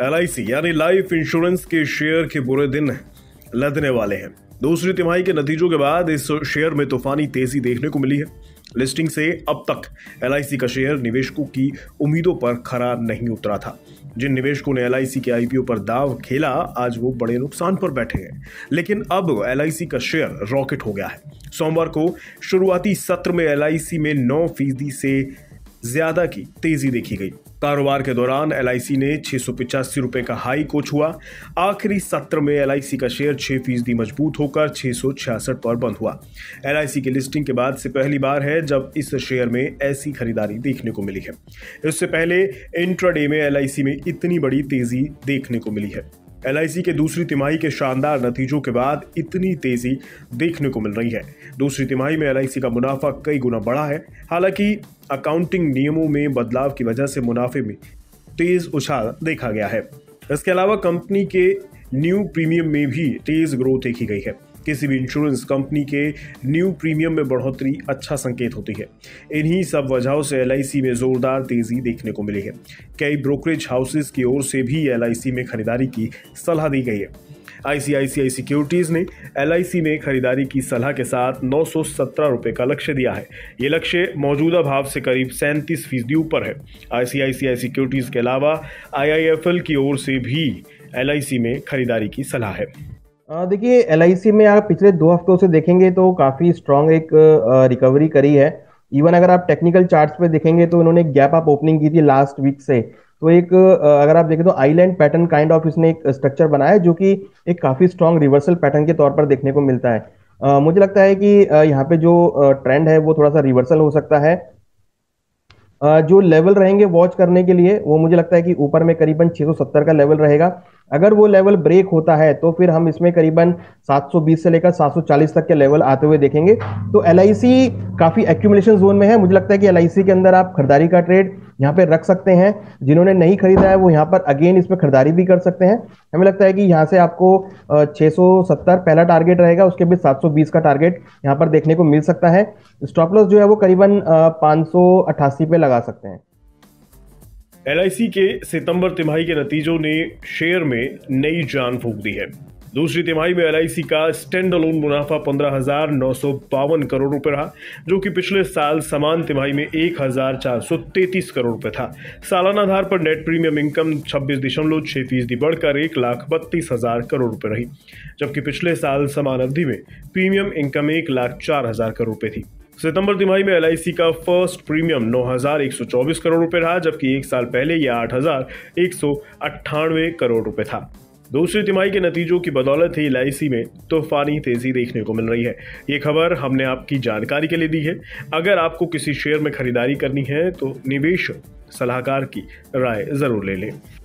LIC यानी life insurance के share के बुरे दिन लदने वाले हैं। दूसरी तिमाही के नतीजों के बाद इस शेयर में तूफानी तेजी देखने को मिली है। लिस्टिंग से अब तक LIC का शेयर निवेशकों की उम्मीदों पर खरा नहीं उतरा था। जिन निवेशकों ने LIC के IPO पर दाव खेला, आज वो बड़े नुकसान पर बैठे हैं। लेकिन अब LIC का शेयर रॉकेट हो गया है। सोमवार को शुरुआती सत्र में LIC में 9% से ज्यादा की तेजी देखी गई। कारोबार के दौरान LIC ने 685 रुपये का हाई को छुआ। आखिरी सत्र में LIC का शेयर 6% मजबूत होकर 666 पर बंद हुआ। LIC की लिस्टिंग के बाद से पहली बार है जब इस शेयर में ऐसी खरीदारी देखने को मिली है। इससे पहले इंट्राडे में LIC में इतनी बड़ी तेजी देखने को मिली है। LIC के दूसरी तिमाही के शानदार नतीजों के बाद इतनी तेजी देखने को मिल रही है। दूसरी तिमाही में LIC का मुनाफा कई गुना बढ़ा है। हालांकि अकाउंटिंग नियमों में बदलाव की वजह से मुनाफे में तेज उछाल देखा गया है। इसके अलावा कंपनी के न्यू प्रीमियम में भी तेज ग्रोथ देखी गई है। किसी भी इंश्योरेंस कंपनी के न्यू प्रीमियम में बढ़ोतरी अच्छा संकेत होती है। इन्हीं सब वजहों से LIC में जोरदार तेजी देखने को मिली है। कई ब्रोकरेज हाउसेस की ओर से भी LIC में खरीदारी की सलाह दी गई है। आई सिक्योरिटीज़ ने LIC में खरीदारी की सलाह के साथ 917 रुपये का लक्ष्य दिया है। ये लक्ष्य मौजूदा भाव से करीब 37% ऊपर है। आई सिक्योरिटीज़ के अलावा IIFL की ओर से भी LIC में खरीदारी की सलाह है। देखिए, LIC में आप पिछले 2 हफ्तों से देखेंगे तो काफ़ी स्ट्रॉन्ग एक रिकवरी करी है। इवन अगर आप टेक्निकल चार्ट्स पे देखेंगे तो इन्होंने गैप अप ओपनिंग की थी लास्ट वीक से, तो एक अगर आप देखें तो आइलैंड पैटर्न काइंड ऑफ इसने एक स्ट्रक्चर बनाया जो कि एक काफ़ी स्ट्रॉन्ग रिवर्सल पैटर्न के तौर पर देखने को मिलता है। मुझे लगता है कि यहाँ पे जो ट्रेंड है वो थोड़ा सा रिवर्सल हो सकता है। जो लेवल रहेंगे वॉच करने के लिए, वो मुझे लगता है कि ऊपर में करीबन 670 का लेवल रहेगा। अगर वो लेवल ब्रेक होता है तो फिर हम इसमें करीबन 720 से लेकर 740 तक के लेवल आते हुए देखेंगे। तो LIC काफ़ी एक्यूमुलेशन जोन में है। मुझे लगता है कि LIC के अंदर आप खरीदारी का ट्रेड यहाँ पे रख सकते हैं। जिन्होंने नहीं खरीदा है वो यहाँ पर अगेन इसमें खरीदारी भी कर सकते हैं। हमें लगता है कि यहाँ से आपको 670 पहला टारगेट रहेगा, उसके बाद 720 का टारगेट यहाँ पर देखने को मिल सकता है। स्टॉप लॉस जो है वो करीबन 588 पे लगा सकते हैं। LIC के सितंबर तिमाही के नतीजों ने शेयर में नई जान फूंक दी है। दूसरी तिमाही में LIC का स्टैंड अलोन मुनाफा 15,952 करोड़ रुपये रहा, जो कि पिछले साल समान तिमाही में 1,433 करोड़ रुपये था। सालाना आधार पर नेट प्रीमियम इनकम 26.6% बढ़कर 1,32,000 करोड़ रुपये रही, जबकि पिछले साल समान अवधि में प्रीमियम इनकम 1,04,000 करोड़ रुपये थी। सितंबर तिमाही में LIC का फर्स्ट प्रीमियम 9,124 करोड़ रुपये रहा, जबकि एक साल पहले यह 8,198 करोड़ रुपये था। दूसरी तिमाही के नतीजों की बदौलत ही LIC में तूफानी तेजी देखने को मिल रही है। ये खबर हमने आपकी जानकारी के लिए दी है। अगर आपको किसी शेयर में खरीदारी करनी है तो निवेश सलाहकार की राय जरूर ले लें।